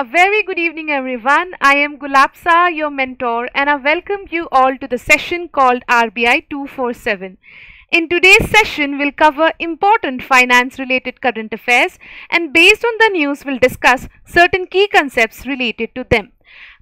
A very good evening everyone. I am Gulab Sah, your mentor, and I welcome you all to the session called RBI 247. In today's session, we'll cover important finance related current affairs, and based on the news, we'll discuss certain key concepts related to them.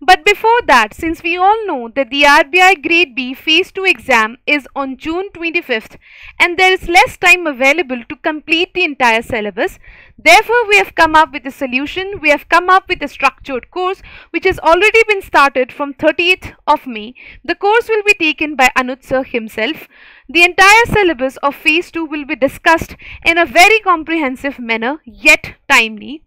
But before that, since we all know that the RBI Grade B Phase 2 exam is on June 25th and there is less time available to complete the entire syllabus, therefore we have come up with a solution, we have come up with a structured course which has already been started from 30th of May. The course will be taken by Anuj sir himself. The entire syllabus of Phase 2 will be discussed in a very comprehensive manner, yet timely.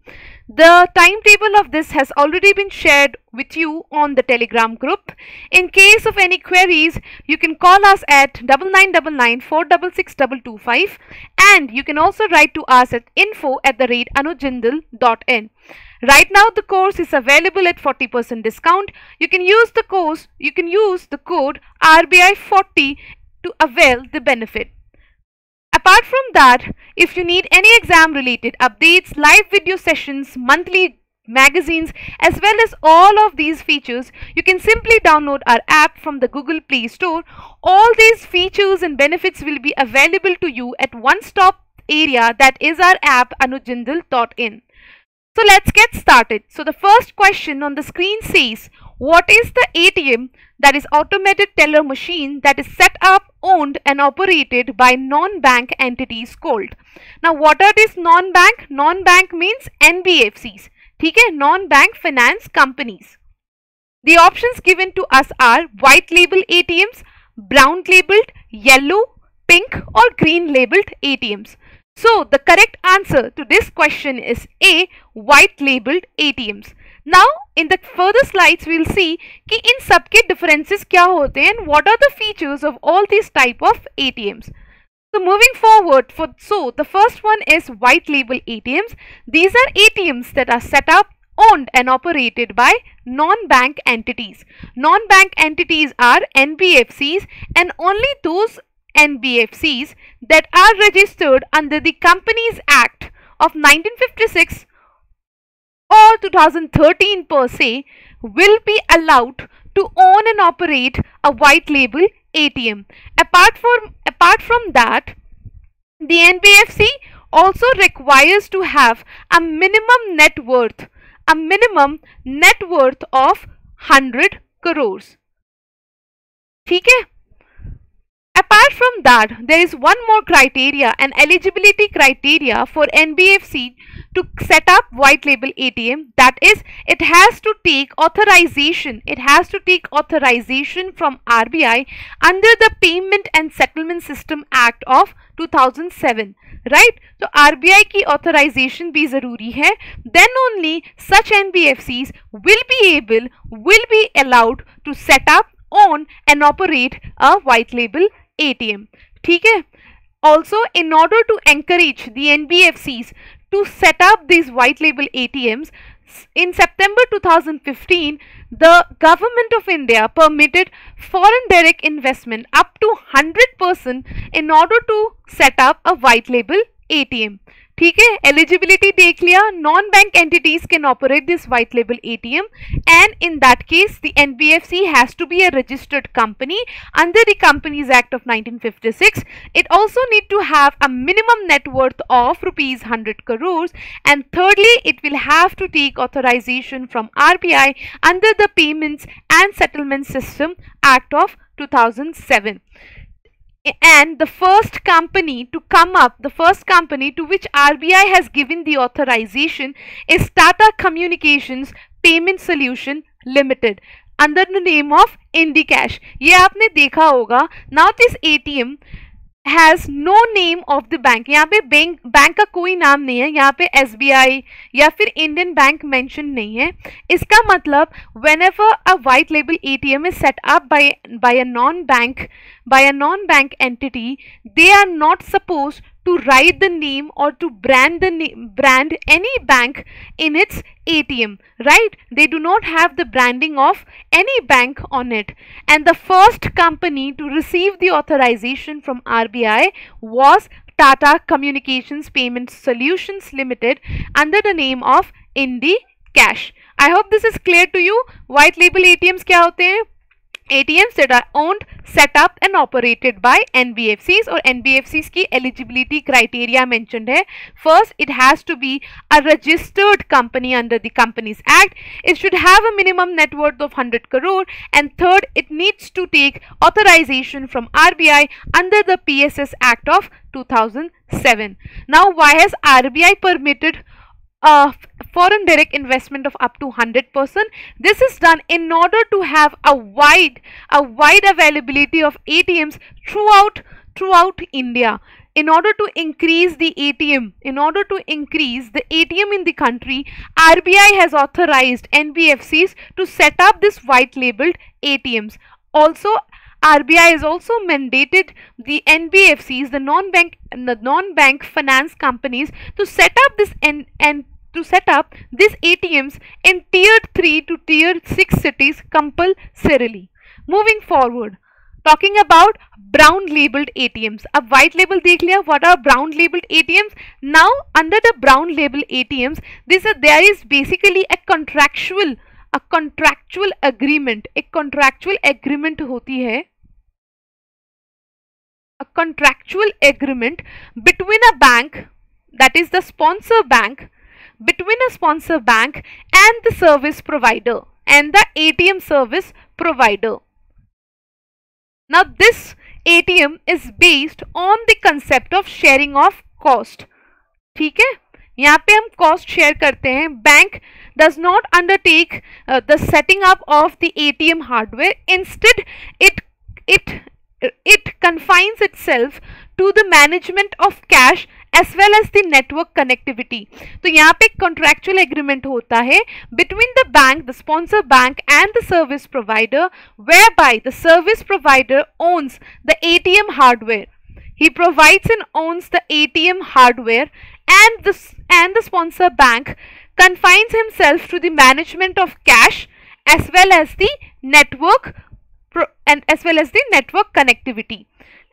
The timetable of this has already been shared with you on the Telegram group. In case of any queries, you can call us at 9999466225, and you can also write to us at info@anujjindal.in. Right now the course is available at 40% discount. You can use the course, you can use the code RBI40 to avail the benefit. Apart from that, if you need any exam related updates, live video sessions, monthly magazines, as well as all of these features, you can simply download our app from the Google Play Store. All these features and benefits will be available to you at one stop area, that is our app anujjindal.in. So let's get started. So the first question on the screen says, what is the ATM, that is automated teller machine, that is set up, owned and operated by non-bank entities called? Now what are these non-bank? Non-bank means NBFCs, non-bank finance companies. The options given to us are white label ATMs, brown labeled, yellow, pink or green labeled ATMs. So the correct answer to this question is A, white labeled ATMs. Now, in the further slides, we will see ki in sabke differences kya hote hain and what are the features of all these type of ATMs. So, moving forward, the first one is white label ATMs. These are ATMs that are set up, owned and operated by non-bank entities. Non-bank entities are NBFCs, and only those NBFCs that are registered under the Companies Act of 1956 or 2013 per se will be allowed to own and operate a white label ATM. Apart from that, the NBFC also requires to have a minimum net worth of 100 crores. Okay? Apart from that, there is one more criteria, an eligibility criteria for NBFC to set up white label ATM, that is, it has to take authorization. It has to take authorization from RBI under the Payment and Settlement System Act of 2007, right? So RBI ki authorization bhi zaruri hai. Then only such NBFCs will be allowed to set up, own and operate a white label ATM. Okay? Also, in order to encourage the NBFCs to set up these white label ATMs, in September 2015, the Government of India permitted foreign direct investment up to 100% in order to set up a white label ATM. Okay? Eligibility dekh liya, non-bank entities can operate this white label ATM, and in that case the NBFC has to be a registered company under the Companies Act of 1956. It also need to have a minimum net worth of rupees 100 crores, and thirdly it will have to take authorization from RBI under the Payments and Settlement System Act of 2007. And the first company to which RBI has given the authorization is Tata Communications Payment Solution Limited under the name of IndiCash. Ye aapne dekha hoga. Now this ATM has no name of the bank. यहाँ पे bank का कोई नाम नहीं है, यहाँ पे SBI या फिर Indian Bank mentioned नहीं है. इसका मतलब whenever a white label ATM is set up by a non-bank entity, they are not supposed to write the name or to brand any bank in its ATM, right? They do not have the branding of any bank on it. And the first company to receive the authorization from RBI was Tata Communications Payment Solutions Limited under the name of IndiCash. I hope this is clear to you. White label ATMs क्या होते हैं? ATMs that are owned, set up and operated by NBFCs और NBFCs की eligibility criteria mentioned है. First, it has to be a registered company under the Companies Act. It should have a minimum net worth of 100 crore. And third, it needs to take authorization from RBI under the PSS Act of 2007. Now, why has RBI permitted foreign direct investment of up to 100%. This is done in order to have a wide availability of ATMs throughout India. In order to increase the ATM, in the country, RBI has authorized NBFCs to set up this white labeled ATMs. Also, RBI has also mandated the NBFCs, the non-bank finance companies, to set up this ATMs in tier 3 to tier 6 cities compulsorily. Moving forward, talking about brown labeled ATMs. Ab white label dekh liya. What are brown labeled ATMs? Now under the brown label ATMs, there is basically a contractual agreement hoti hai, a contractual agreement between a bank, that is the sponsor bank, between a sponsor bank and the service provider and the ATM service provider. Now this ATM is based on the concept of sharing of cost. ठीक है, यहाँ पे हम cost share करते हैं. Bank does not undertake the setting up of the ATM hardware. Instead, it confines itself to the management of cash as well as the network connectivity. तो यहाँ पे contractual agreement होता है between the bank, the sponsor bank and the service provider, whereby the service provider owns the ATM hardware. He provides and owns the ATM hardware, and the sponsor bank confines himself to the management of cash as well as the network connectivity.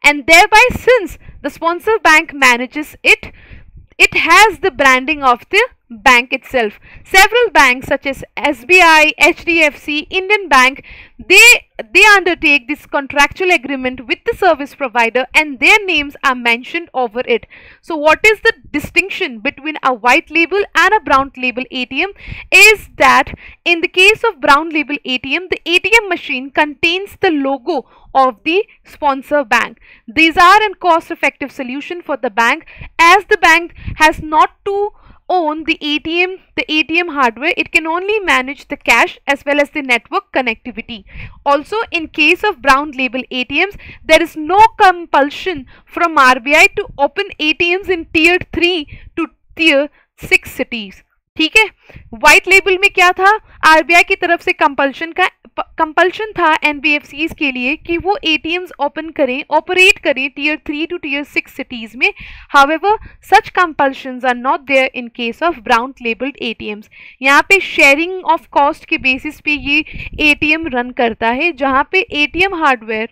And thereby, since the sponsor bank manages it, it has the branding of the bank itself. Several banks such as SBI, HDFC, Indian Bank, they undertake this contractual agreement with the service provider and their names are mentioned over it. So what is the distinction between a white label and a brown label ATM is that in the case of brown label ATM, the ATM machine contains the logo of the sponsor bank. These are a cost-effective solution for the bank, as the bank has not to own the ATM hardware. It can only manage the cash as well as the network connectivity. Also, in case of brown label ATMs, there is no compulsion from RBI to open ATMs in tier 3 to tier 6 cities. ठीक है, white label में क्या था? RBI की तरफ से compulsion था NBFCs के लिए कि वो ATMs operate करें tier 3 to tier 6 cities में. However, such compulsions are not there in case of brown labeled ATMs. यहाँ पे sharing of cost के basis पे ये ATM run करता है, जहाँ पे ATM hardware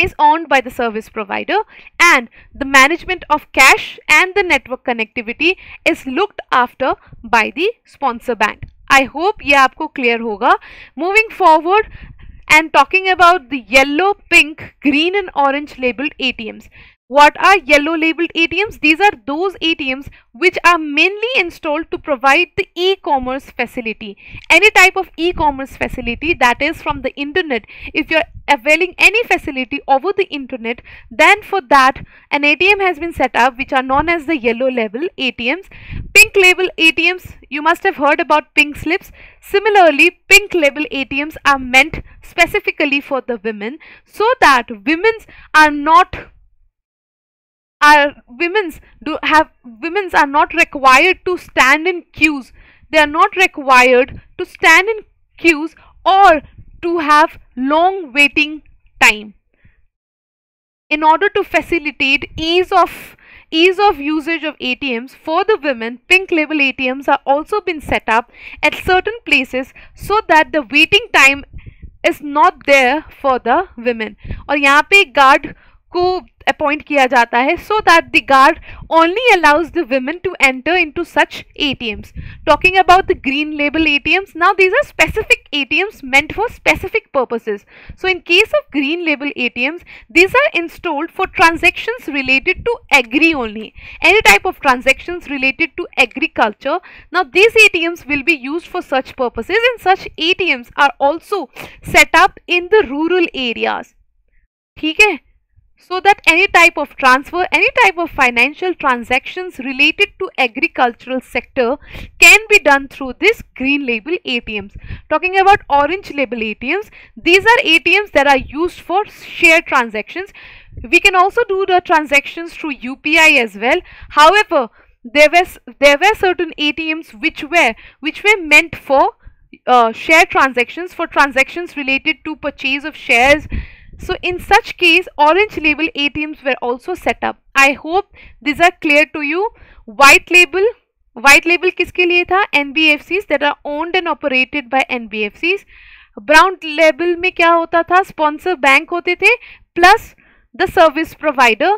is owned by the service provider and the management of cash and the network connectivity is looked after by the sponsor bank. I hope ये आपको clear होगा. Moving forward and talking about the yellow, pink, green and orange labeled ATMs. What are yellow labeled ATMs? These are those ATMs which are mainly installed to provide the e-commerce facility. Any type of e-commerce facility, that is from the internet. If you are availing any facility over the internet, then for that an ATM has been set up, which are known as the yellow label ATMs. Pink label ATMs, you must have heard about pink slips. Similarly, pink label ATMs are meant specifically for the women, so that women's are not required to stand in queues. They are not required to stand in queues or to have long waiting time. In order to facilitate ease of usage of ATMs for the women, pink label ATMs are also been set up at certain places so that the waiting time is not there for the women. और यहाँ पे guard को appoint किया जाता है so that the guard only allows the women to enter into such ATMs. Talking about the green label ATMs, now these are specific ATMs meant for specific purposes. So in case of green label ATMs, these are installed for transactions related to agri only, any type of transactions related to agriculture. Now these ATMs will be used for such purposes and such ATMs are also set up in the rural areas. ठीक है, so that any type of transfer, any type of financial transactions related to agricultural sector can be done through this green label ATMs. Talking about orange label ATMs, these are ATMs that are used for share transactions. We can also do the transactions through UPI as well. However, there were certain ATMs which were meant for share transactions, for transactions related to purchase of shares. So in such case, orange label ATMs were also set up. I hope these are clear to you. White label किसके लिए था? NBFCs that are owned and operated by NBFCs. Brown label में क्या होता था? Sponsor bank होते थे plus the service provider,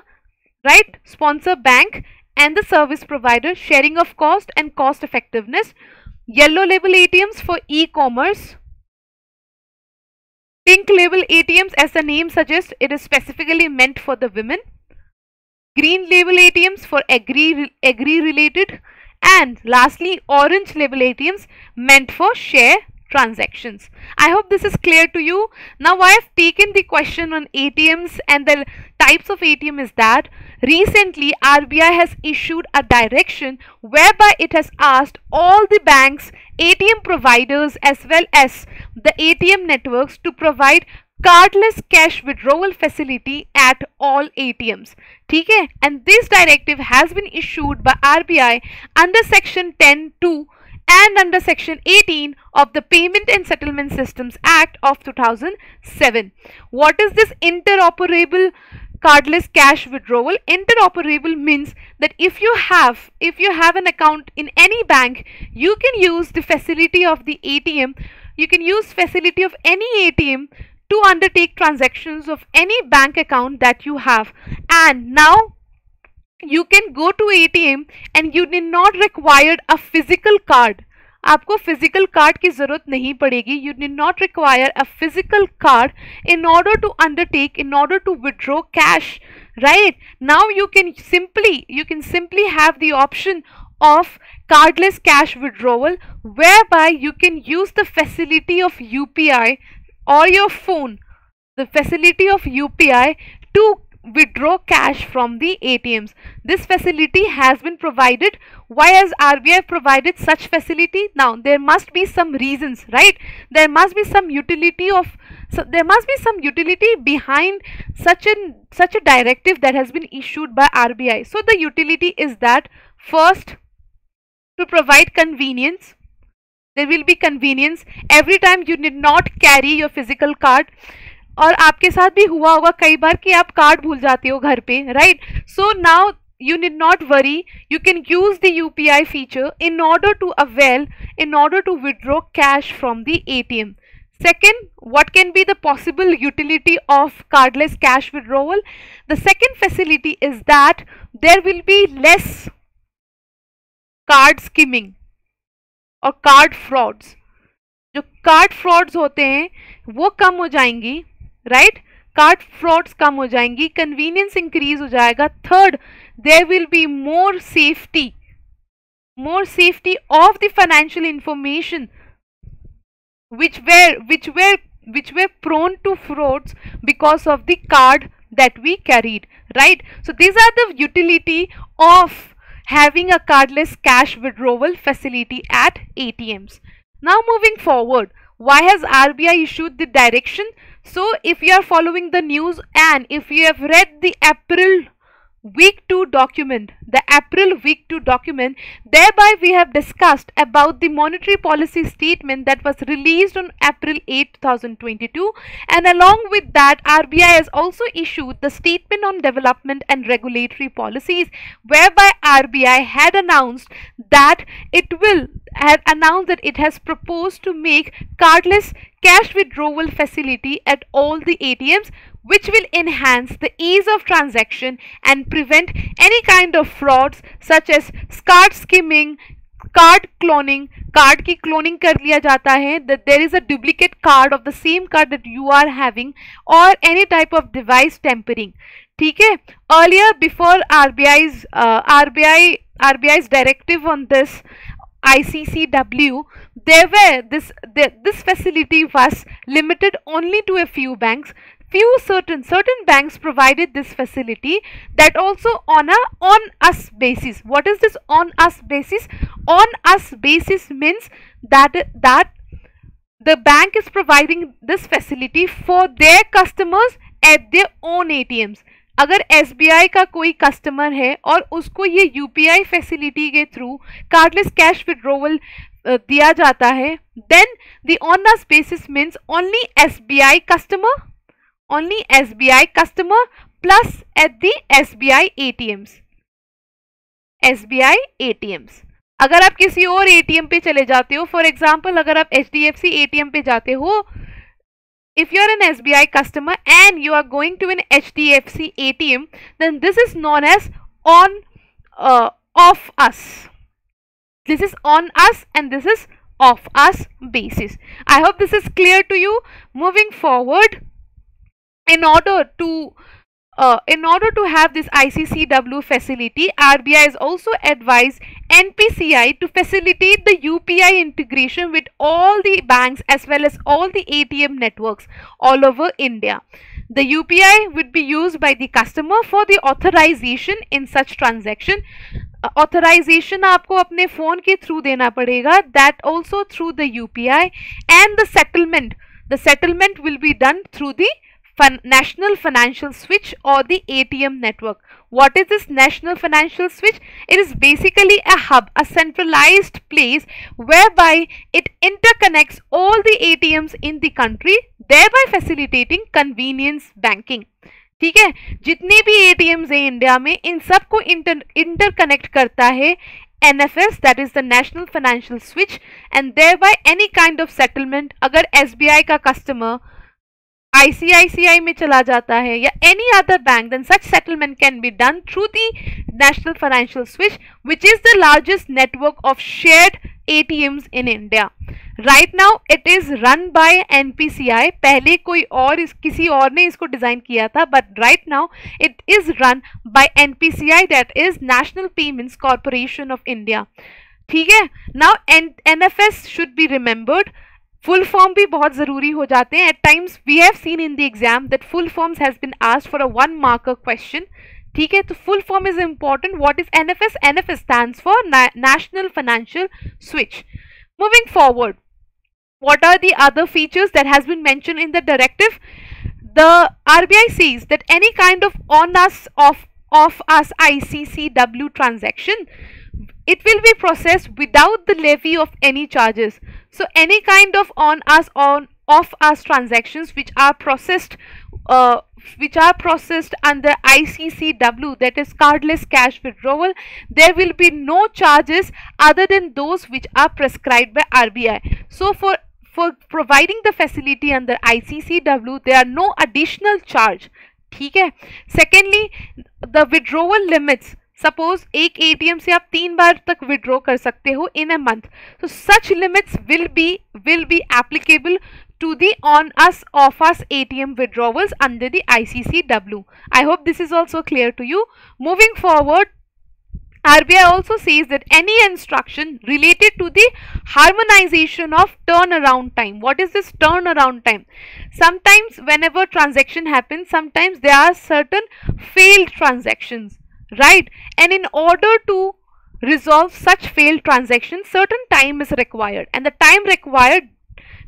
right? Sponsor bank and the service provider, sharing of cost and cost effectiveness. Yellow label ATMs for e-commerce. Pink label ATMs, as the name suggests, it is specifically meant for the women. Green label ATMs for agri related, and lastly orange label ATMs meant for share transactions. I hope this is clear to you. Now I have taken the question on ATMs and the types of ATM is that recently RBI has issued a direction whereby it has asked all the banks, ATM providers as well as the ATM networks to provide cardless cash withdrawal facility at all ATMs. ठीक है, and this directive has been issued by RBI under section 10(2) and under section 18 of the Payment and Settlement Systems Act of 2007. What is this interoperable cardless cash withdrawal? Interoperable means that if you have an account in any bank, you can use the facility of the ATM. You can use facility of any ATM to undertake transactions of any bank account that you have. And now you can go to ATM and you did not require a physical card. आपको physical card की ज़रूरत नहीं पड़ेगी. You did not require a physical card in order to undertake, in order to withdraw cash. Right? Now you can simply have the option of cardless cash withdrawal, whereby you can use the facility of UPI or your phone, the facility of UPI to withdraw cash from the ATMs. This facility has been provided. Why has RBI provided such facility? Now there must be some reasons, right? There must be some utility of, so there must be some utility behind such a directive that has been issued by RBI. So the utility is that first, to provide convenience. There will be convenience every time. You need not carry your physical card. और आपके साथ भी हुआ होगा कई बार कि आप card भूल जाते हो घर पे, right? So now you need not worry. You can use the UPI feature in order to withdraw cash from the ATM. Second, what can be the possible utility of cardless cash withdrawal? The second facility is that there will be less card skimming और card frauds. जो card frauds होते हैं वो कम हो जाएंगी, right? Card frauds कम हो जाएंगी, convenience increase हो जाएगा. Third, there will be more safety of the financial information which were prone to frauds because of the card that we carried, right? So these are the utility of having a cardless cash withdrawal facility at ATMs. Now moving forward, why has RBI issued the direction? So if you are following the news and if you have read the April week 2 document, the April week 2 document. Thereby we have discussed about the monetary policy statement that was released on April 8, 2022, and along with that RBI has also issued the statement on development and regulatory policies, whereby RBI had announced that it has proposed to make cardless cash withdrawal facility at all the ATMs, which will enhance the ease of transaction and prevent any kind of frauds such as card skimming, card cloning. Card ki cloning kar liya jata hai, that there is a duplicate card of the same card that you are having, or any type of device tampering. Theek hai? Earlier, before RBI's directive on this ICCW, this facility was limited only to a few banks. Certain banks provided this facility, that also on a on-us basis. What is this on-us basis? On-us basis means that the bank is providing this facility for their customers at their own ATMs. अगर SBI का कोई customer है और उसको ये UPI facility के through cardless cash withdrawal दिया जाता है, then the on-us basis means only SBI customer plus at the SBI ATMs. अगर आप किसी और ATM पे चले जाते हो, for example अगर आप HDFC ATM पे जाते हो, if you are an SBI customer and you are going to an HDFC ATM, then this is known as off us. This is on us and this is off us basis. I hope this is clear to you. Moving forward, in order to have this ICCW facility, RBI has also advised NPCI to facilitate the UPI integration with all the banks as well as all the ATM networks all over India. The UPI would be used by the customer for the authorization in such transaction. Authorization आपको अपने phone के through देना पड़ेगा, that also through the UPI, and the settlement will be done through the National Financial Switch or the ATM network. What is this National Financial Switch? It is basically a hub, a centralized place whereby it interconnects all the ATMs in the country, thereby facilitating convenience banking. ठीक है, जितने भी ATMs हैं India में, इन सबको interconnect करता है NFS, that is the National Financial Switch, and thereby any kind of settlement, अगर SBI का कस्टमर ICICI में चला जाता है या any other bank, then such settlement can be done through the National Financial Switch, which is the largest network of shared ATMs in India. Right now it is run by NPCI. पहले किसी और ने इसको design किया था, but right now it is run by NPCI, that is National Payments Corporation of India. ठीक है, now NFS should be remembered. Full form भी बहुत ज़रूरी हो जाते हैं. At times we have seen in the exam that full forms has been asked for a one-marker question. ठीक है, तो full form is important. What is NFS? NFS stands for National Financial Switch. Moving forward, what are the other features that has been mentioned in the directive? The RBI says that any kind of on-us, off-us ICCW transaction, it will be processed without the levy of any charges. So any kind of on-us, off-us transactions which are processed under ICCW, that is cardless cash withdrawal, there will be no charges other than those which are prescribed by RBI. So for providing the facility under ICCW, there are no additional charge. ठीक है. Secondly, the withdrawal limits. Suppose एक ATM से आप 3 बार तक withdraw कर सकते हो in a month. So such limits will be applicable to the on-us, off-us ATM withdrawals under the ICCW. I hope this is also clear to you. Moving forward, RBI also says that any instruction related to the harmonization of turnaround time. What is this turnaround time? Sometimes whenever transaction happens, sometimes there are certain failed transactions, right? And in order to resolve such failed transactions, certain time is required, and the time required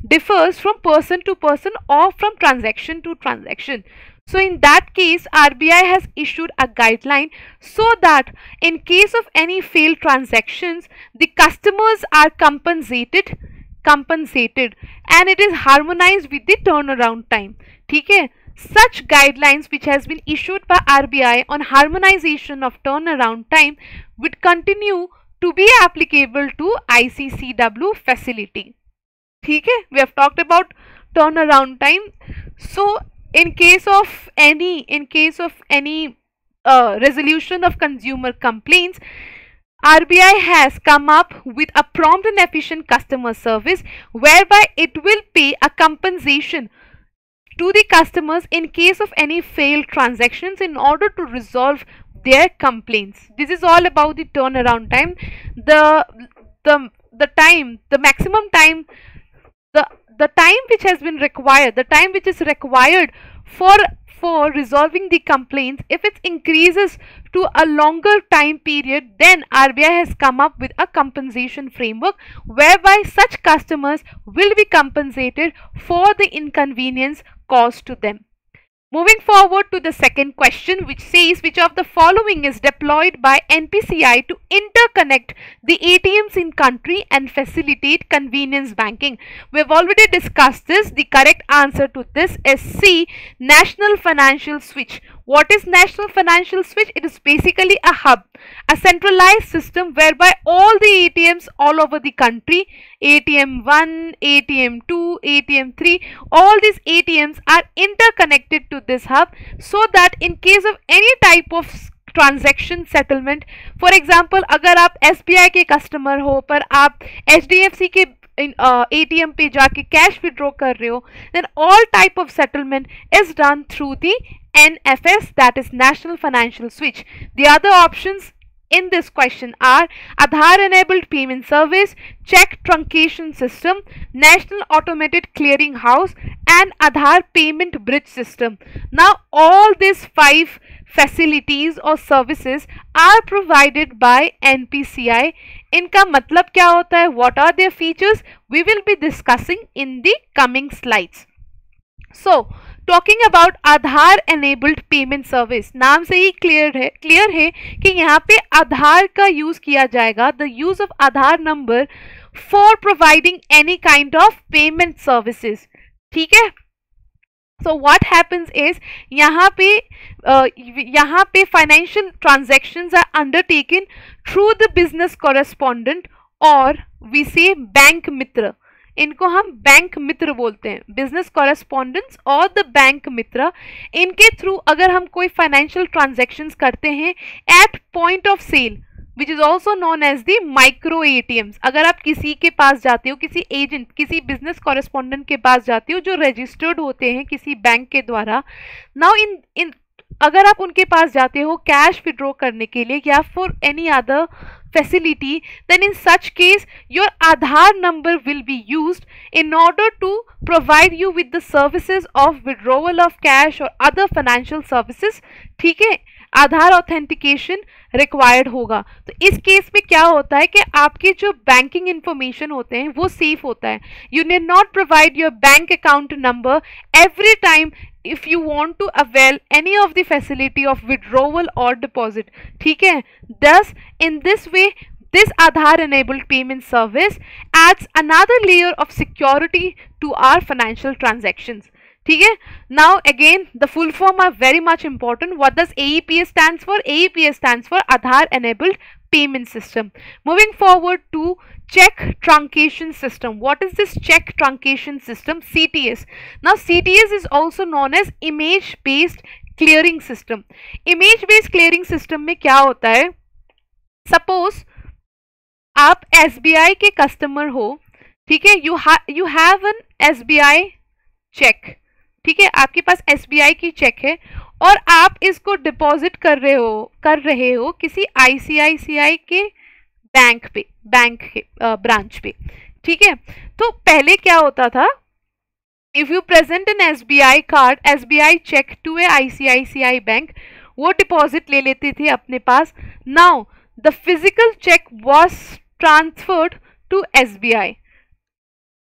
differs from person to person or from transaction to transaction. So in that case, RBI has issued a guideline so that in case of any failed transactions, the customers are compensated and it is harmonized with the turnaround time. Okay? Such guidelines which has been issued by RBI on harmonization of turnaround time would continue to be applicable to ICCW facility. Okay? We have talked about turnaround time. So in case of any resolution of consumer complaints, RBI has come up with a prompt and efficient customer service whereby it will pay a compensation to the customers in case of any failed transactions in order to resolve their complaints. This is all about the turnaround time, the time which is required for resolving the complaints. If it increases to a longer time period, then RBI has come up with a compensation framework whereby such customers will be compensated for the inconvenience caused to them. Moving forward to the second question, which says which of the following is deployed by NPCI to interconnect the ATMs in country and facilitate convenience banking. We have already discussed this. The correct answer to this is C, National Financial Switch. What is National Financial Switch? It is basically a hub, a centralized system whereby all the ATMs all over the country, ATM 1, ATM 2, ATM 3, all these ATMs are interconnected to this hub so that in case of any type of transaction settlement for example अगर आप SBI के customer हो पर आप HDFC के ATM पे जाके cash withdraw कर रहे हो then all type of settlement is done through the NFS, that is National Financial Switch. The other options in this question are Aadhaar enabled payment service, check truncation system, National Automated Clearing House and Aadhaar payment bridge system. Now all these 5 facilities or services are provided by NPCI. इनका मतलब क्या होता है? What are their features? We will be discussing in the coming slides. So talking about Aadhaar enabled payment service, नाम से ही clear है कि यहाँ पे आधार का use किया जाएगा, the use of Aadhaar number for providing any kind of payment services. ठीक है? So what happens is यहाँ पे financial transactions are undertaken through the business correspondent or we say bank mitra. इनको हम बैंक मित्र बोलते हैं, बिजनेस कॉरेस्पॉन्डेंस और the bank Mitra. इनके थ्रू अगर हम कोई फाइनेंशियल ट्रांजैक्शंस करते हैं at point of sale which is also known as the micro ATMs. अगर आप किसी के पास जाते हो, किसी एजेंट, किसी बिजनेस कॉरेस्पॉन्डेंट के पास जाते हो जो रजिस्टर्ड होते हैं किसी बैंक के द्वारा, नाउ इन अगर आप उनके पास जाते हो कैश विड्रॉ करने के लिए या for any other facility, then in such case your Aadhaar number will be used in order to provide you with the services of withdrawal of cash or other financial services. ठीक है, Aadhaar authentication required होगा. तो इस case में क्या होता है कि आपके जो banking information होते हैं वो safe होता है. You need not provide your bank account number every time if you want to avail any of the facility of withdrawal or deposit. ठीक है? Thus, in this way, this Aadhaar-enabled payment service adds another layer of security to our financial transactions. ठीक है? Now again, the full form are very much important. What does AEPS stands for? AEPS stands for Aadhaar-enabled payment system. Moving forward to check truncation system. What is this check truncation system? CTS. Now CTS is also known as image based clearing system. Image based clearing system में क्या होता है? Suppose आप SBI के customer हो, ठीक है? You have an SBI check. ठीक है, आपके पास SBI की चेक है और आप इसको डिपॉजिट कर रहे हो किसी ICICI के ब्रांच पे. ठीक है, तो पहले क्या होता था, if you present an SBI card, SBI cheque to a ICICI bank, वो डिपॉजिट ले लेते थे अपने पास. Now the physical cheque was transferred to SBI.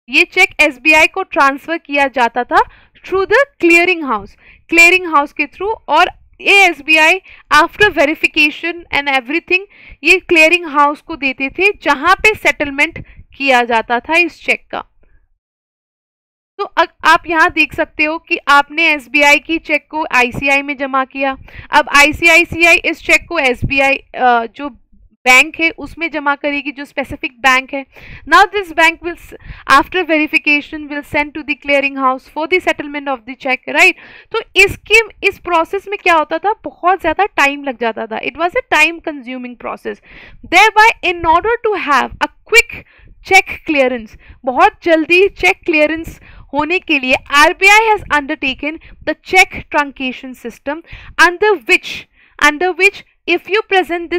ये चेक SBI को ट्रांसफर किया जाता था through the clearing house के through और SBI after verification and everything ये clearing house को देते थे जहाँ पे settlement किया जाता था इस check का। तो आप यहाँ देख सकते हो कि आपने SBI की चेक को ICICI में जमा किया, अब ICICI इस चेक को SBI जो बैंक है उसमें जमा करेगी जो स्पेसिफिक बैंक है। Now this bank will after verification will send to the clearing house for the settlement of the cheque, right. तो इस प्रोसेस में क्या होता था, बहुत ज़्यादा टाइम लग जाता था, it was a time consuming process. Thereby in order to have a quick cheque clearance, बहुत जल्दी चेक क्लियरेंस होने के लिए RBI has undertaken the check truncation system under which if you present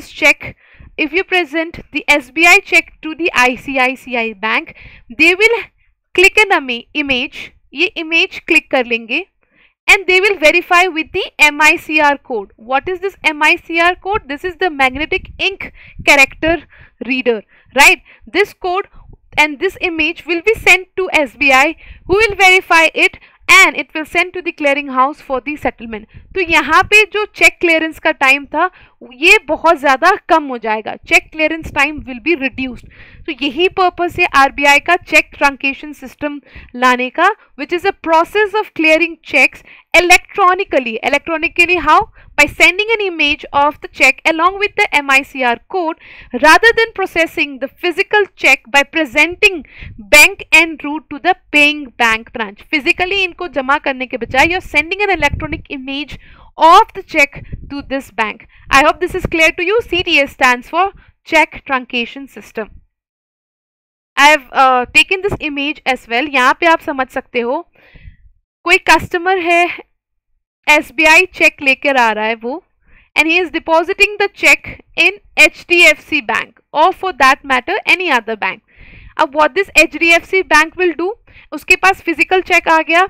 the SBI check to the ICICI bank, they will click an image, ये image click कर लेंगे and they will verify with the MICR code. What is this MICR code? This is the magnetic ink character reader, right? This code and this image will be sent to SBI, who will verify it and it will send to the clearing house for the settlement. तो यहाँ पे जो check clearance का time था ये बहुत ज़्यादा कम हो जाएगा, check clearance time will be reduced. तो यही purpose है RBI का check truncation system लाने का, which is a process of clearing checks electronically. How? By sending an image of the check along with the MICR code rather than processing the physical check by presenting bank en route to the paying bank branch. Physically इनको जमा करने के बजाय you're sending an electronic image of the check to this bank. I hope this is clear to you. CTA stands for check truncation system. I have taken this image as well. यहाँ पे आप समझ सकते हो कोई customer है, SBI check लेकर आ रहा है वो, and he is depositing the check in HDFC bank or for that matter any other bank. अब what this HDFC bank will do, उसके पास physical check आ गया,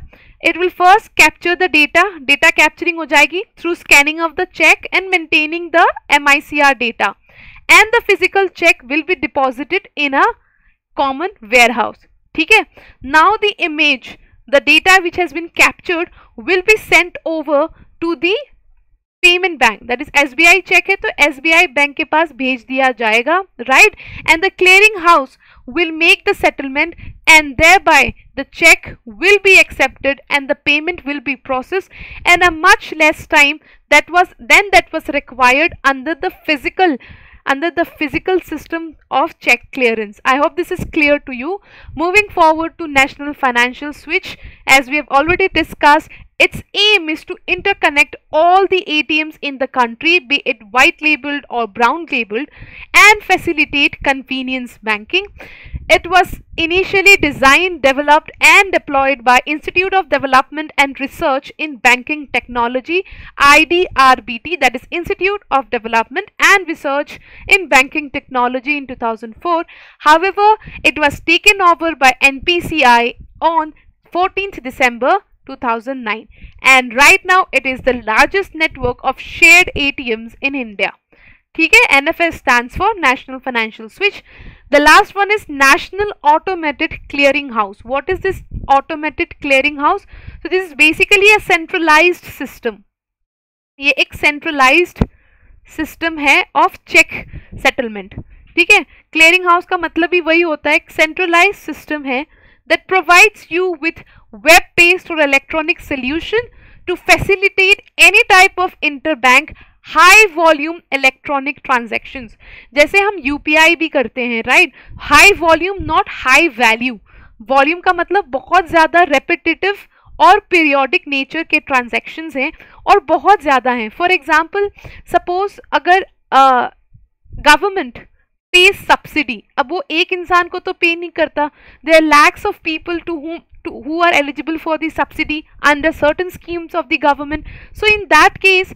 it will first capture the data capturing हो जाएगी through scanning of the check and maintaining the MICR data, and the physical check will be deposited in a common warehouse. ठीक है, now the image, the data which has been captured will be sent over to the payment bank, that is SBI check है तो SBI bank के पास भेज दिया जाएगा, right? And the clearing house will make the settlement and thereby the check will be accepted and the payment will be processed in a much less time that was required under the physical system of check clearance. I hope this is clear to you. Moving forward to national financial switch, as we have already discussed, its aim is to interconnect all the ATMs in the country, be it white labeled or brown labeled, and facilitate convenience banking. It was initially designed, developed and deployed by Institute of Development and Research in Banking Technology, IDRBT, that is Institute of Development and Research in Banking Technology in 2004. However, it was taken over by NPCI on 14th December 2009, and right now it is the largest network of shared ATMs in India. ठीक है, NFS stands for National Financial Switch. The last one is National Automated Clearing House. What is this Automated Clearing House? So this is basically a centralized system. ये एक centralized system है of check settlement. ठीक है, clearing house का मतलब भी वही होता है, एक centralized system है that provides you with web-based or electronic solution to facilitate any type of interbank high volume electronic transactions. जैसे हम UPI भी करते हैं, right? High volume, not high value. Volume का मतलब बहुत ज़्यादा repetitive और periodic nature के transactions हैं और बहुत ज़्यादा हैं. For example, suppose अगर government pays subsidy, अब वो एक इंसान को तो pay नहीं करता. There are lakhs of people to who are eligible for the subsidy under certain schemes of the government. So in that case,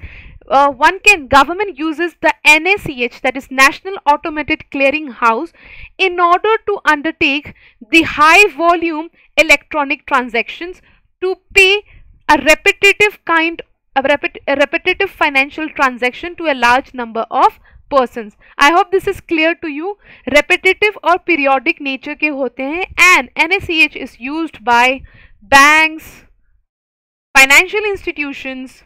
government uses the NACH, that is National Automated Clearing House, in order to undertake the high volume electronic transactions to pay a repetitive financial transaction to a large number of persons. I hope this is clear to you. Repetitive or periodic nature के होते हैं and NACH is used by banks, financial institutions,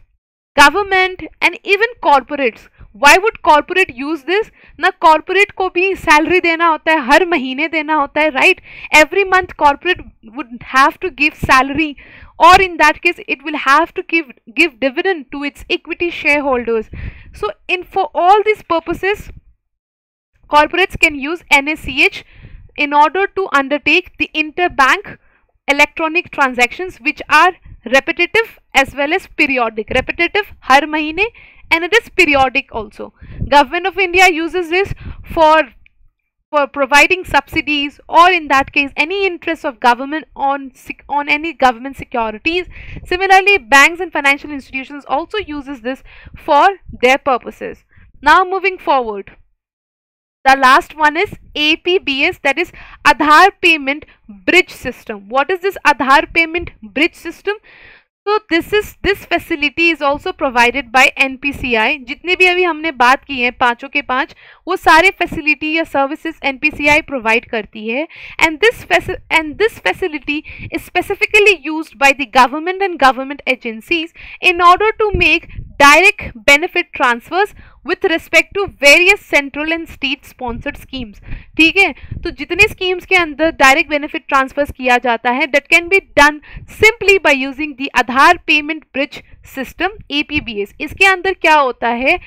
government and even corporates. Why would corporate use this? ना corporate को भी salary देना होता है, हर महीने देना होता है, right? Every month corporate would have to give salary, or in that case it will have to give dividend to its equity shareholders. So in for all these purposes, corporates can use NACH in order to undertake the interbank electronic transactions, which are repetitive as well as periodic. Repetitive हर महीने, and it is periodic also. Government of India uses this for providing subsidies, or in that case any interest of government on any government securities. Similarly, banks and financial institutions also uses this for their purposes. Now moving forward, the last one is APBS, that is Aadhaar Payment Bridge System. What is this Aadhaar Payment Bridge System? So this facility is also provided by NPCI. जितने भी अभी हमने बात की है पाँचों के पाँच, वो सारे facility या services NPCI provide करती है, and this facility is specifically used by the government and government agencies in order to make direct benefit transfers with respect to various central and state sponsored schemes. ठीक है, तो जितने schemes के अंदर direct benefit transfers किया जाता है, that can be done simply by using the Aadhaar Payment Bridge System (APBS). इसके अंदर क्या होता है?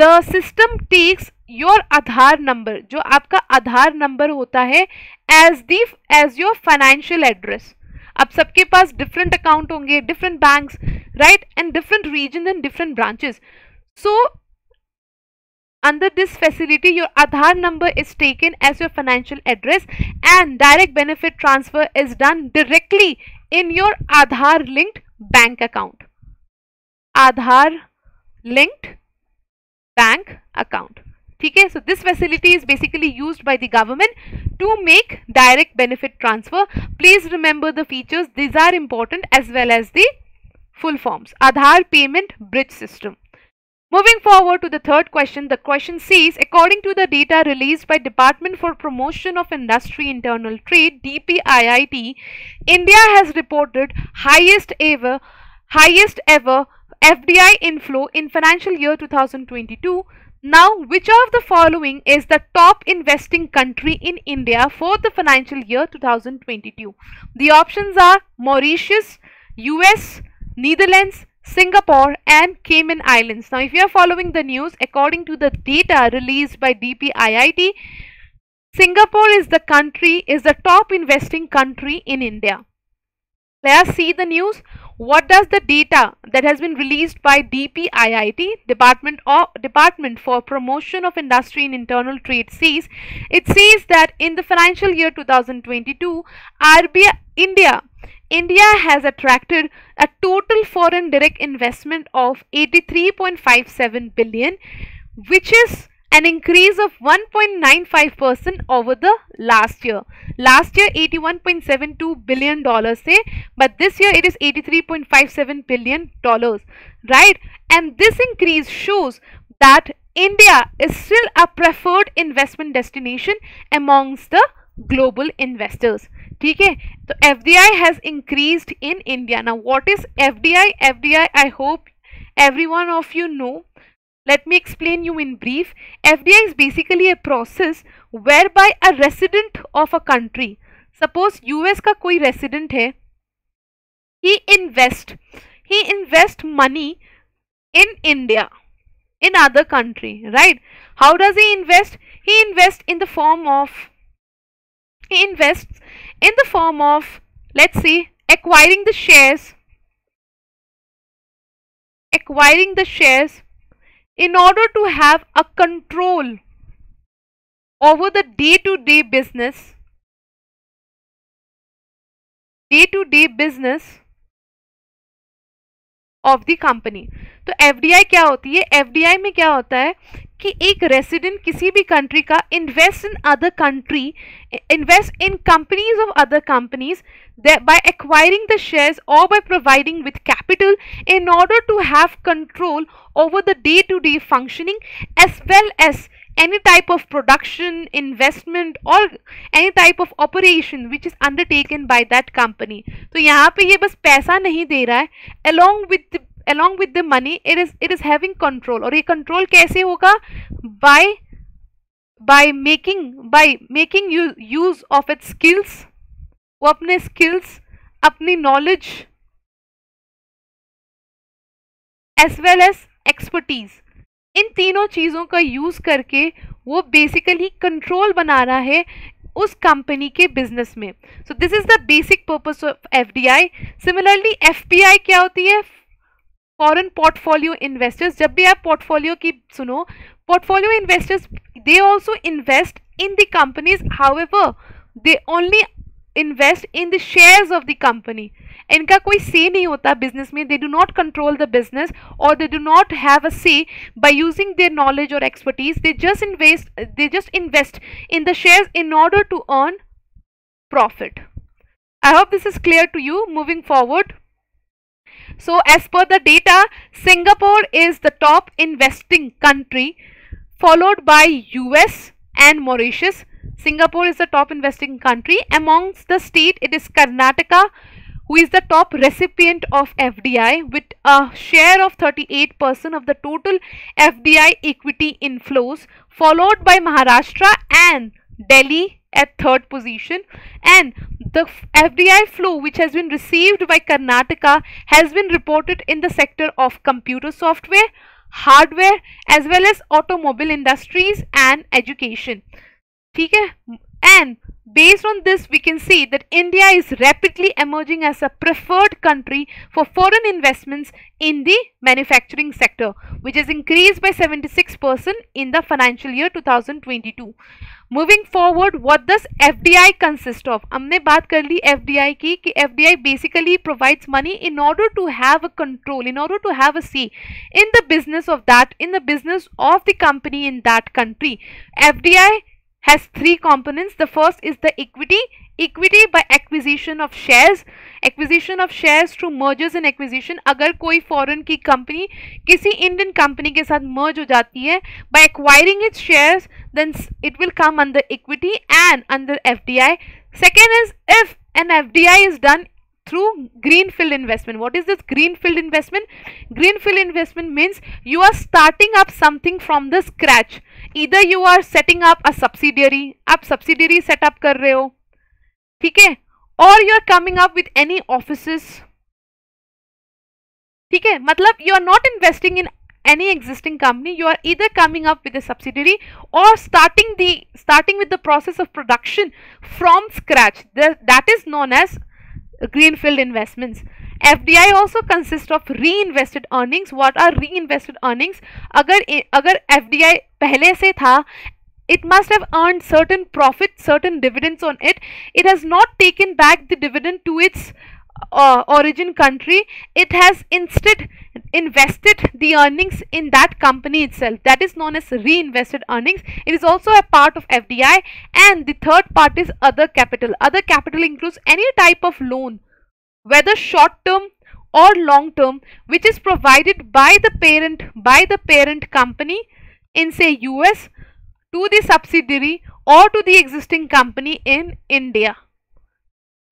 The system takes your Aadhaar number, जो आपका Aadhaar number होता है, as your financial address. अब सबके पास different account होंगे, different banks, right, and different regions and different branches. So under this facility, your Aadhaar number is taken as your financial address, and direct benefit transfer is done directly in your Aadhaar linked bank account. Aadhaar linked bank account. Okay, so this facility is basically used by the government to make direct benefit transfer. Please remember the features, these are important as well as the full forms. Aadhaar Payment Bridge System. Moving forward to the third question, the question says, according to the data released by Department for Promotion of Industry Internal Trade, DPIIT, India has reported highest ever FDI inflow in financial year 2022. Now, which of the following is the top investing country in India for the financial year 2022? The options are Mauritius, US, Netherlands, Singapore and Cayman Islands. Now, if you are following the news, according to the data released by DPIIT, Singapore is the top investing country in India. Let us see the news. What does the data that has been released by DPIIT, Department for Promotion of Industry and Internal Trade, says? It says that in the financial year 2022, RBI India has attracted a total foreign direct investment of 83.57 billion, which is an increase of 1.95% over the last year. Last year, $81.72 billion say, but this year it is $83.57 billion, right? And this increase shows that India is still a preferred investment destination amongst the global investors. ठीक है, तो FDI has increased in India. Now, what is FDI? FDI, I hope every one of you know. Let me explain you in brief. FDI is basically a process whereby a resident of a country, suppose US का कोई resident है, he invest money in India, in other country, right? How does he invest? He invests in the form of, let's say, acquiring the shares in order to have a control over the day-to-day business of the company. तो FDI क्या होती है? FDI में क्या होता है कि एक रेसिडेंट किसी भी कंट्री का invest in companies of other companies by acquiring the shares और by providing with capital in order to have control over the day to day functioning as well as any type of production, investment or any type of operation which is undertaken by that company. तो यहाँ पे ये बस पैसा नहीं दे रहा है, along with the money it is having control. और ये control कैसे होगा? By making use of its skills. वो अपने skills, अपनी knowledge as well as expertise, इन तीनों चीज़ों का यूज़ करके वो बेसिकली कंट्रोल बना रहा है उस कंपनी के बिजनेस में. So this is the basic purpose of FDI. Similarly FPI क्या होती है? Foreign portfolio investors. जब भी आप पोर्टफोलियो की सुनो, portfolio investors they also invest in the companies, however they only invest in the shares of the company. इनका कोई से नहीं होता बिजनेस में. They do not control the business और they do not have a say by using their knowledge और expertise. They just invest in the shares in order to earn profit. I hope this is clear to you. Moving forward, so as per the data, Singapore is the top investing country, followed by US and Mauritius. Singapore is the top investing country. Amongst the state, it is Karnataka, who is the top recipient of FDI with a share of 38% of the total FDI equity inflows, followed by Maharashtra and Delhi at third position. And the FDI flow which has been received by Karnataka has been reported in the sector of computer software, hardware as well as automobile industries and education. Okay? And based on this, we can see that India is rapidly emerging as a preferred country for foreign investments in the manufacturing sector, which has increased by 76% in the financial year 2022. Moving forward, what does FDI consist of? हमने बात कर ली FDI की कि FDI basically provides money in order to have a control, in order to have a say in the business of that, in the business of the company in that country. FDI has three components. The first is the equity. Equity by acquisition of shares. Acquisition of shares through mergers and acquisition. अगर कोई foreign की company किसी Indian company के साथ मर्ज हो जाती है, by acquiring its shares, then it will come under equity and under FDI. Second is if an FDI is done through greenfield investment. What is this greenfield investment? Greenfield investment means you are starting up something from the scratch. Either you are setting up a subsidiary, आप subsidiary set up कर रहे हो, ठीक है, or you are coming up with any offices, ठीक है, मतलब you are not investing in any existing company. You are either coming up with a subsidiary or starting with the process of production from scratch. That is known as greenfield investments. FDI also consists of reinvested earnings. What are reinvested earnings? अगर FDI पहले से था, it must have earned certain profit, certain dividends on it. It has not taken back the dividend to its origin country. It has instead invested the earnings in that company itself. That is known as reinvested earnings. It is also a part of FDI. And the third part is other capital. Other capital includes any type of loan, whether short term or long term, which is provided by the parent company in, say, US to the subsidiary or to the existing company in India.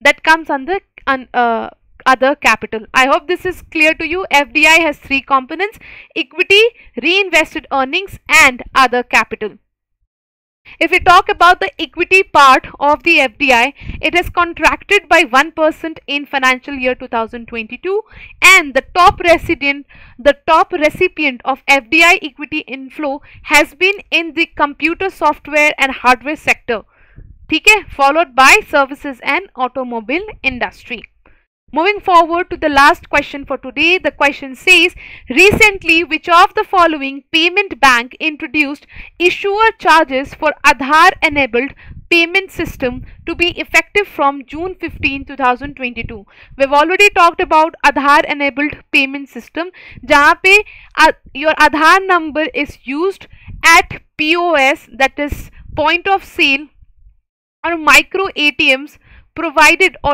That comes under other capital. I hope this is clear to you. FDI has three components: equity, reinvested earnings and other capital. If we talk about the equity part of the FDI, it has contracted by 1% in financial year 2022, and the top recipient of FDI equity inflow has been in the computer software and hardware sector, ठीक है, followed by services and automobile industry. Moving forward to the last question for today. The question says, recently which of the following payment bank introduced issuer charges for Aadhaar enabled payment system to be effective from June 15, 2022. We've already talked about Aadhaar enabled payment system, jahan pe your Aadhaar number is used at POS, that is point of sale, or micro ATMs provided or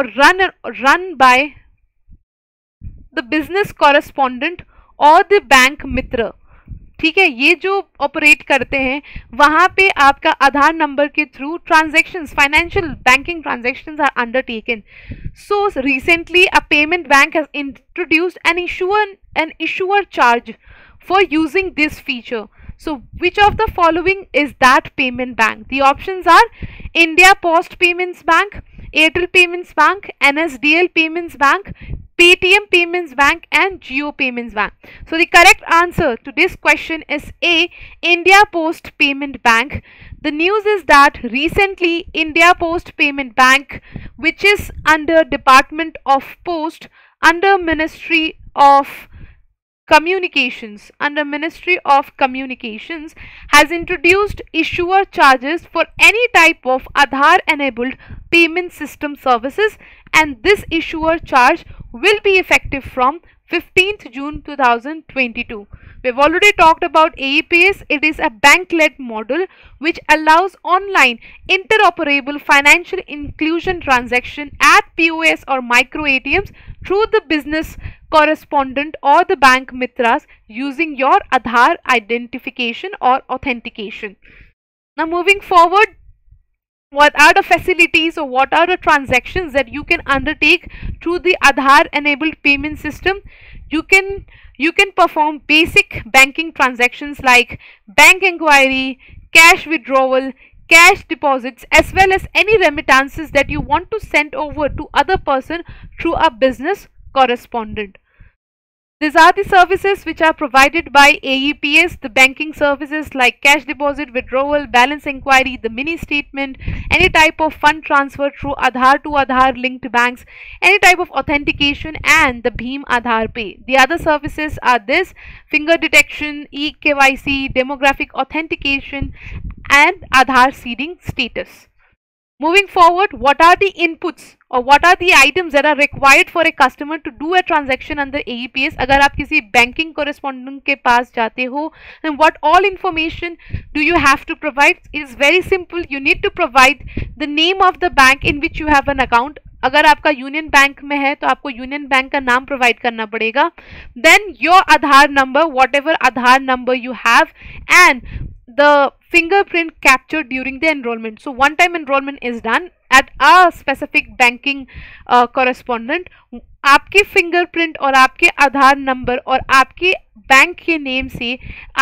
run by the business correspondent or the bank mitra. ठीक है, ये जो operate करते हैं वहाँ पे आपका Aadhaar number के through transactions, financial banking transactions are undertaken. So recently a payment bank has introduced an issuer charge for using this feature. So which of the following is that payment bank? The options are India post payments bank, Airtel payments bank, NSDL payments bank, Paytm Payments Bank and Jio Payments Bank. So the correct answer to this question is A, India Post Payment Bank. The news is that recently India Post Payment Bank, which is under Department of Post, under Ministry of Communications, has introduced issuer charges for any type of Aadhaar enabled payment system services, and this issuer charge will be effective from 15th June 2022. We've already talked about AEPS. It is a bank-led model which allows online interoperable financial inclusion transaction at POS or micro ATMs through the business correspondent or the bank mitras using your Aadhaar identification or authentication. Now moving forward, what are the facilities or what are the transactions that you can undertake through the Aadhaar enabled payment system? You can perform basic banking transactions like bank inquiry, cash withdrawal, cash deposits, as well as any remittances that you want to send over to other person through a business correspondent. These are the services which are provided by AEPS, the banking services like cash deposit, withdrawal, balance inquiry, the mini statement, any type of fund transfer through Aadhaar to Aadhaar linked banks, any type of authentication, and the Bheem Aadhaar Pay. The other services are this: finger detection, eKYC, demographic authentication, and Aadhaar seeding status. Moving forward, what are the inputs or what are the items that are required for a customer to do a transaction under AEPS? अगर आप किसी banking correspondent के पास जाते हो, then what all information do you have to provide? It is very simple. You need to provide the name of the bank in which you have an account. अगर आपका union bank में है तो आपको union bank का नाम provide करना पड़ेगा. Then your Aadhaar number, whatever Aadhaar number you have, and the fingerprint captured during the enrollment. So one time enrollment is done at a specific banking correspondent. आपके fingerprint और आपके आधार number और आपके bank के name से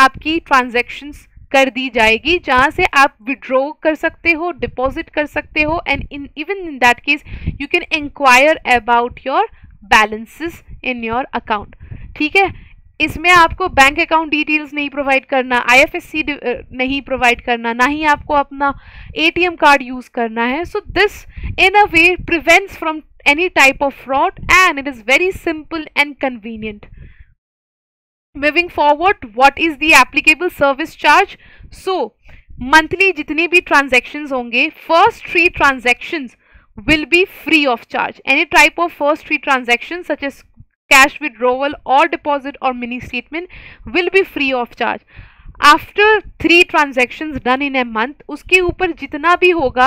आपकी transactions कर दी जाएगी, जहाँ से आप withdraw कर सकते हो, deposit कर सकते हो, and even in that case you can inquire about your balances in your account. ठीक है, इसमें आपको बैंक अकाउंट डिटेल्स नहीं प्रोवाइड करना, IFSC नहीं प्रोवाइड करना, ना ही आपको अपना ATM कार्ड यूज़ करना है. So this in a way prevents from any type of fraud and it is very simple and convenient. Moving forward, what is the applicable service charge? So monthly जितने भी transactions होंगे, first 3 transactions will be free of charge. Any type of first 3 transactions such as cash withdrawal or deposit or mini statement will be free of charge. After 3 transactions done in a month, उसके ऊपर जितना भी होगा,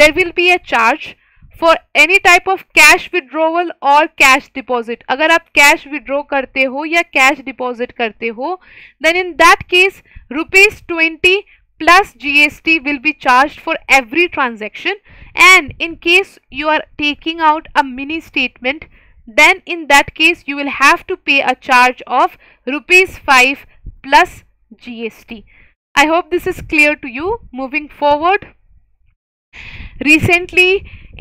there will be a charge for any type of cash withdrawal or cash deposit. अगर आप cash withdraw करते हो या cash deposit करते हो, then in that case ₹20 plus GST will be charged for every transaction. And in case you are taking out a mini statement, then in that case you will have to pay a charge of ₹5 plus GST. I hope this is clear to you. Moving forward, recently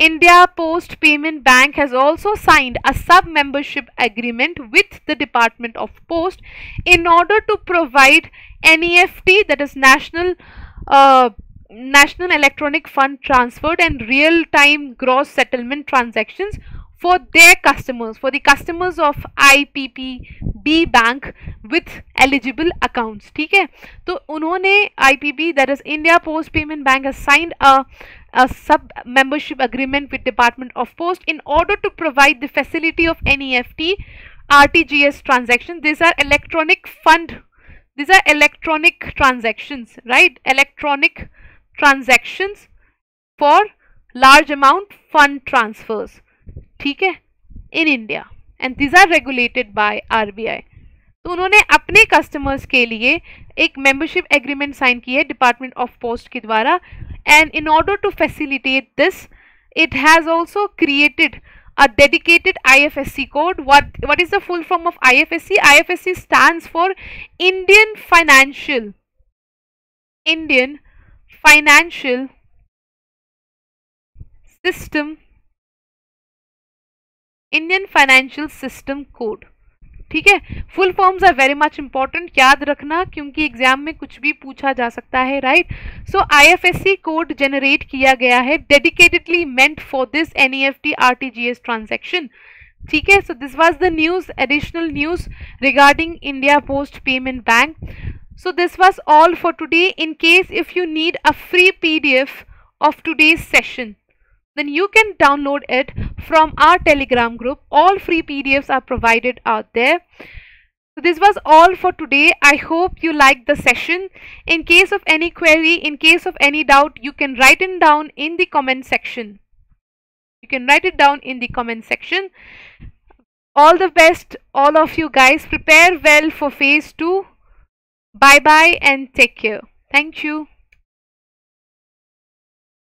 India Post Payment Bank has also signed a sub-membership agreement with the Department of Post in order to provide NEFT, that is National Electronic Fund Transfer, and real-time gross settlement transactions for their customers, for the customers of IPPB Bank with eligible accounts. ठीक है, तो उन्होंने IPB, that is India Post Payment Bank, has signed a sub-membership agreement with Department of Post in order to provide the facility of NEFT, RTGS transactions. These are electronic transactions, right? Electronic transactions for large amount fund transfers. ठीक है, in India, and these are regulated by RBI. तो उन्होंने अपने customers के लिए एक membership agreement sign की है डिपार्टमेंट ऑफ पोस्ट के द्वारा, and in order to facilitate this it has also created a dedicated IFSC code. What is the full form of IFSC? IFSC stands for Indian Financial System, Indian Financial System Code. ठीक है, full forms are very much important, याद रखना क्योंकि exam में कुछ भी पूछा जा सकता है, right. So IFSC code generate किया गया है dedicatedly meant for this NEFT RTGS transaction. ठीक है, so this was the news, additional news regarding India post payment bank. So this was all for today. In case if you need a free PDF of today's session, then you can download it from our Telegram group. All free PDFs are provided out there. So this was all for today. I hope you liked the session. In case of any query, in case of any doubt, you can write it down in the comment section. You can write it down in the comment section. All the best, all of you guys. Prepare well for phase 2. Bye bye and take care. Thank you.